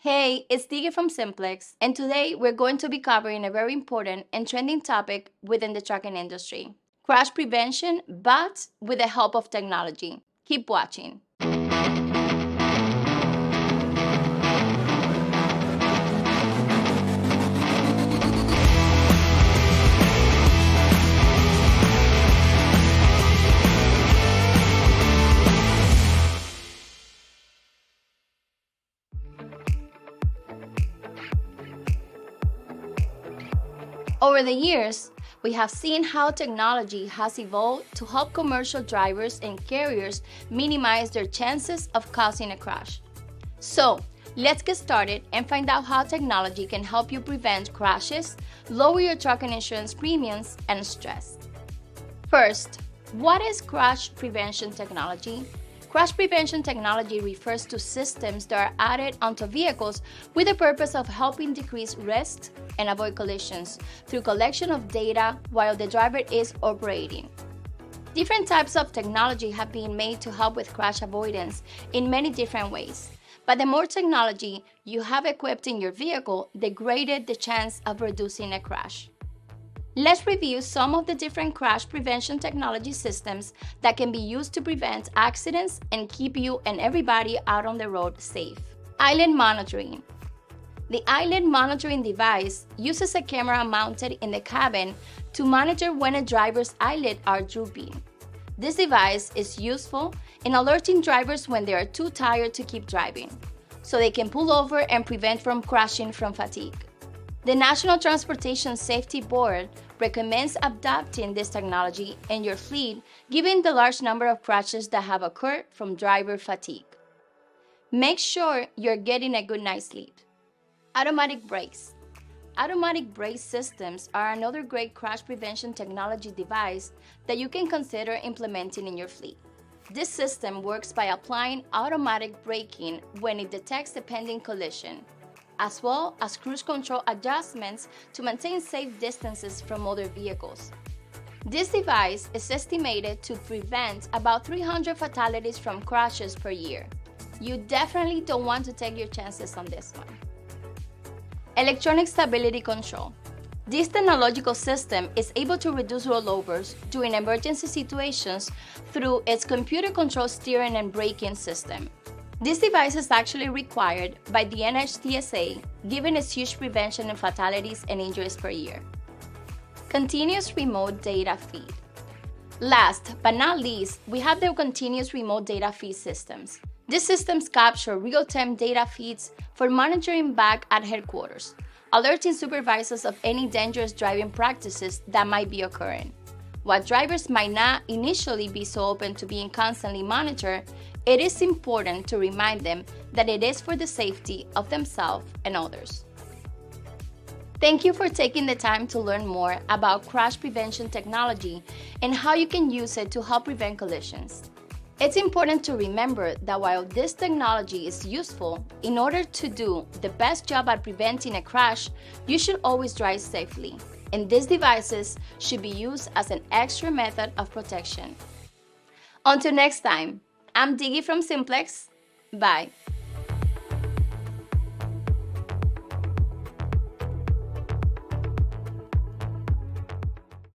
Hey, it's Tiggy from Simplex, and today we're going to be covering a very important and trending topic within the trucking industry: crash prevention, but with the help of technology. Keep watching. Over the years, we have seen how technology has evolved to help commercial drivers and carriers minimize their chances of causing a crash. So, let's get started and find out how technology can help you prevent crashes, lower your trucking insurance premiums, and stress. First, what is crash prevention technology? Crash prevention technology refers to systems that are added onto vehicles with the purpose of helping decrease risks and avoid collisions through collection of data while the driver is operating. Different types of technology have been made to help with crash avoidance in many different ways, but the more technology you have equipped in your vehicle, the greater the chance of reducing a crash. Let's review some of the different crash prevention technology systems that can be used to prevent accidents and keep you and everybody out on the road safe. Island monitoring. The island monitoring device uses a camera mounted in the cabin to monitor when a driver's eyelids are drooping. This device is useful in alerting drivers when they are too tired to keep driving, so they can pull over and prevent from crashing from fatigue. The National Transportation Safety Board recommends adopting this technology in your fleet, given the large number of crashes that have occurred from driver fatigue. Make sure you're getting a good night's sleep. Automatic brakes. Automatic brake systems are another great crash prevention technology device that you can consider implementing in your fleet. This system works by applying automatic braking when it detects a pending collision, as well as cruise control adjustments to maintain safe distances from other vehicles. This device is estimated to prevent about 300 fatalities from crashes per year. You definitely don't want to take your chances on this one. Electronic stability control. This technological system is able to reduce rollovers during emergency situations through its computer-controlled steering and braking system. This device is actually required by the NHTSA, given its huge prevention in fatalities and injuries per year. Continuous remote data feed. Last but not least, we have the continuous remote data feed systems. These systems capture real-time data feeds for monitoring back at headquarters, alerting supervisors of any dangerous driving practices that might be occurring. While drivers might not initially be so open to being constantly monitored, it is important to remind them that it is for the safety of themselves and others. Thank you for taking the time to learn more about crash prevention technology and how you can use it to help prevent collisions. It's important to remember that while this technology is useful, in order to do the best job at preventing a crash, you should always drive safely, and these devices should be used as an extra method of protection. Until next time, I'm Tiggy from Simplex. Bye.